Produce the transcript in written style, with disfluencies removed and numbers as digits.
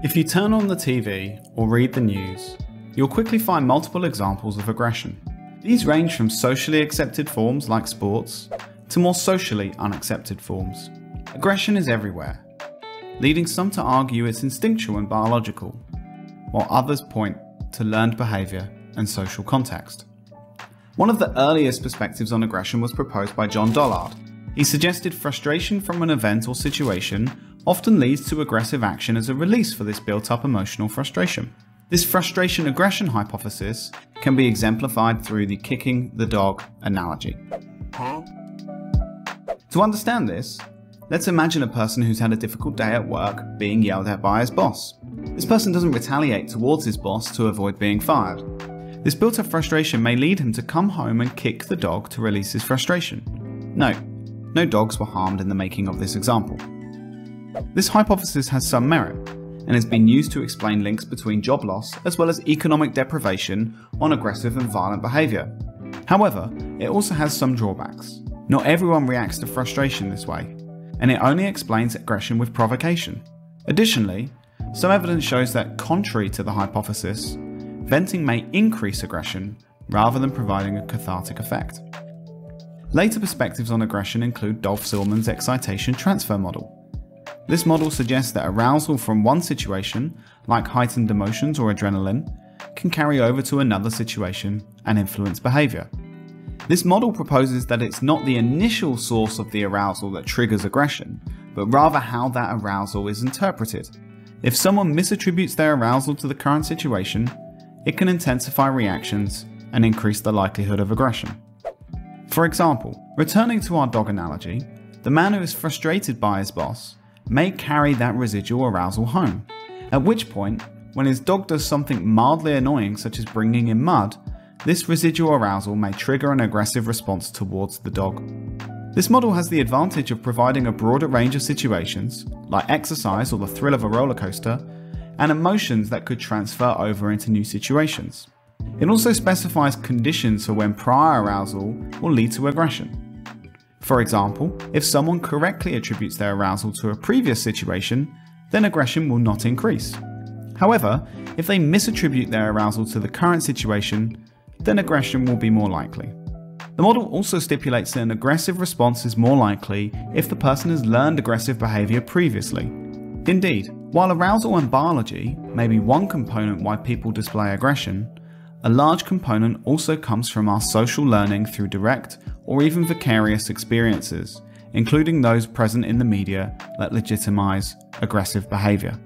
If you turn on the TV or read the news, you'll quickly find multiple examples of aggression. These range from socially accepted forms like sports to more socially unaccepted forms. Aggression is everywhere, leading some to argue it's instinctual and biological, while others point to learned behaviour and social context. One of the earliest perspectives on aggression was proposed by John Dollard. He suggested frustration from an event or situation often leads to aggressive action as a release for this built-up emotional frustration. This frustration-aggression hypothesis can be exemplified through the kicking the dog analogy. To understand this, let's imagine a person who's had a difficult day at work being yelled at by his boss. This person doesn't retaliate towards his boss to avoid being fired. This built-up frustration may lead him to come home and kick the dog to release his frustration. No dogs were harmed in the making of this example. This hypothesis has some merit and has been used to explain links between job loss as well as economic deprivation on aggressive and violent behaviour. However, it also has some drawbacks. Not everyone reacts to frustration this way, and it only explains aggression with provocation. Additionally, some evidence shows that, contrary to the hypothesis, venting may increase aggression rather than providing a cathartic effect. Later perspectives on aggression include Dolph Zillman's excitation-transfer model. This model suggests that arousal from one situation, like heightened emotions or adrenaline, can carry over to another situation and influence behaviour. This model proposes that it's not the initial source of the arousal that triggers aggression, but rather how that arousal is interpreted. If someone misattributes their arousal to the current situation, it can intensify reactions and increase the likelihood of aggression. For example, returning to our dog analogy, the man who is frustrated by his boss may carry that residual arousal home, at which point, when his dog does something mildly annoying such as bringing in mud, this residual arousal may trigger an aggressive response towards the dog. This model has the advantage of providing a broader range of situations, like exercise or the thrill of a roller coaster, and emotions that could transfer over into new situations. It also specifies conditions for when prior arousal will lead to aggression. For example, if someone correctly attributes their arousal to a previous situation, then aggression will not increase. However, if they misattribute their arousal to the current situation, then aggression will be more likely. The model also stipulates that an aggressive response is more likely if the person has learned aggressive behaviour previously. Indeed, while arousal and biology may be one component why people display aggression, a large component also comes from our social learning through direct or even vicarious experiences, including those present in the media that legitimise aggressive behaviour.